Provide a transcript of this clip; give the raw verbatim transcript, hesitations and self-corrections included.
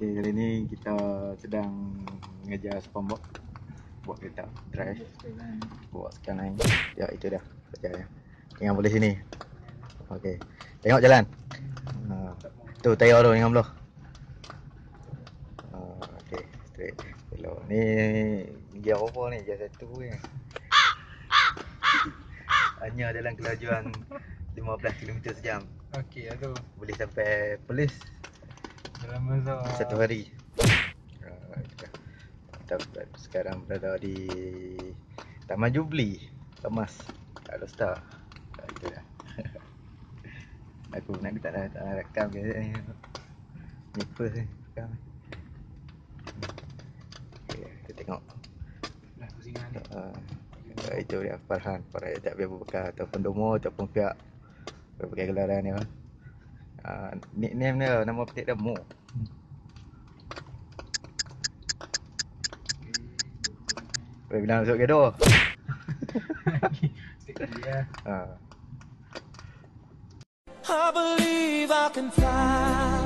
Oke, kali ini kita sedang ngejar Spongebob buat kita drive buat sekarang. Ya itu dah kerja ya. Jangan boleh sini. Oke, tengok jalan. Uh, tu tayar tu dengan belah. Uh, Oke, straight. Belok ni gear apa ni? Gear satu ni. Hanya dalam kelajuan lima belas kilometer sejam. Okey, aduh. Boleh sampai Perlis dalam satu hari. Kita sekarang berada di Taman Jubli Emas. Kalau star. Itulah. Aku nak tak nak rekam ke ni. Ni first ni rekam. Okey, kita tengok. Lah pusingan ni. Ha. Itu dia Farhan, para tak biar berbekal ataupun domo ataupun pihak berbagai gelaran ni. Uh, nickname dia, nama petik dia Mo. Boleh bilang masuk gaduh. I believe I can fly.